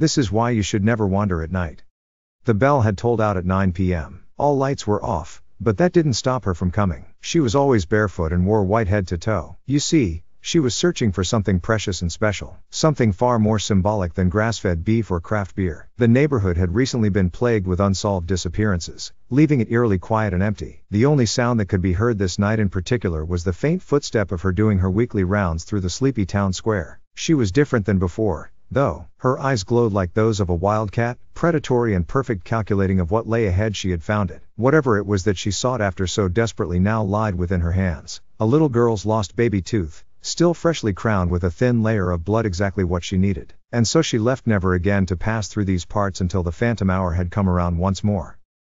This is why you should never wander at night. The bell had tolled out at 9 p.m. All lights were off, but that didn't stop her from coming. She was always barefoot and wore white head to toe. You see, she was searching for something precious and special, something far more symbolic than grass-fed beef or craft beer. The neighborhood had recently been plagued with unsolved disappearances, leaving it eerily quiet and empty. The only sound that could be heard this night in particular was the faint footstep of her doing her weekly rounds through the sleepy town square. She was different than before, though. Her eyes glowed like those of a wildcat, predatory and perfect, calculating of what lay ahead. She had found it. Whatever it was that she sought after so desperately now lied within her hands. A little girl's lost baby tooth, still freshly crowned with a thin layer of blood, exactly what she needed. And so she left, never again to pass through these parts until the phantom hour had come around once more.